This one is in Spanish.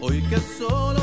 Hoy que solo